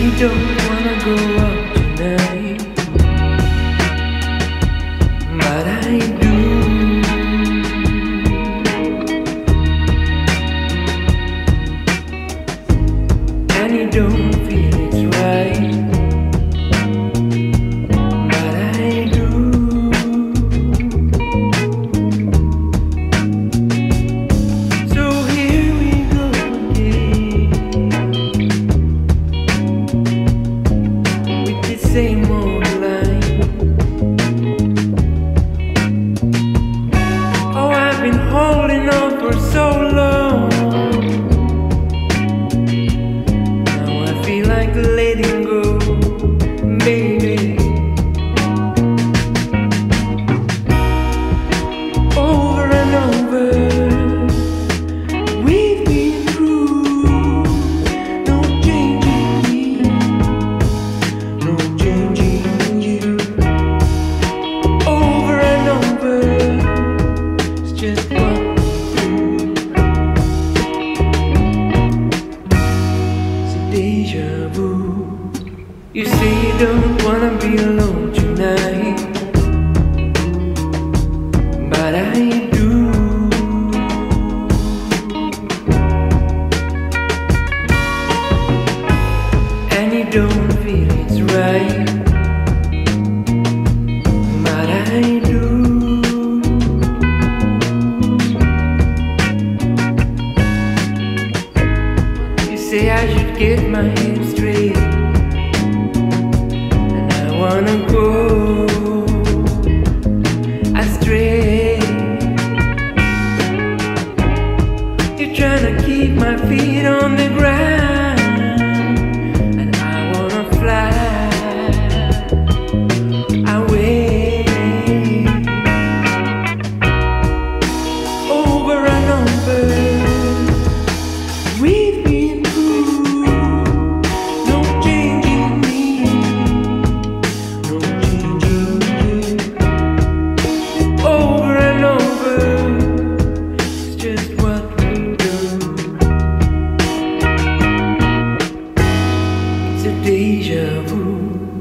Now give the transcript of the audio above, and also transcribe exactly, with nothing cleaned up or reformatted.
We don't wanna go out tonight, but I do. And you don't feel it's right, but I do. So here we go again with the same old line. Oh, I've been holding on for so long. Like letting go, baby. Over and over, we've been through. No changing me, no changing you. Over and over, it's just what we do. It's a deja vu. You say you don't wanna be alone tonight, but I do. And you don't feel it's right, but I do. You say I should get my head straight. I wanna go astray. You're trying to keep my feet on the ground, and I wanna fly away. Over and over, we've been through. No change. Deja vu.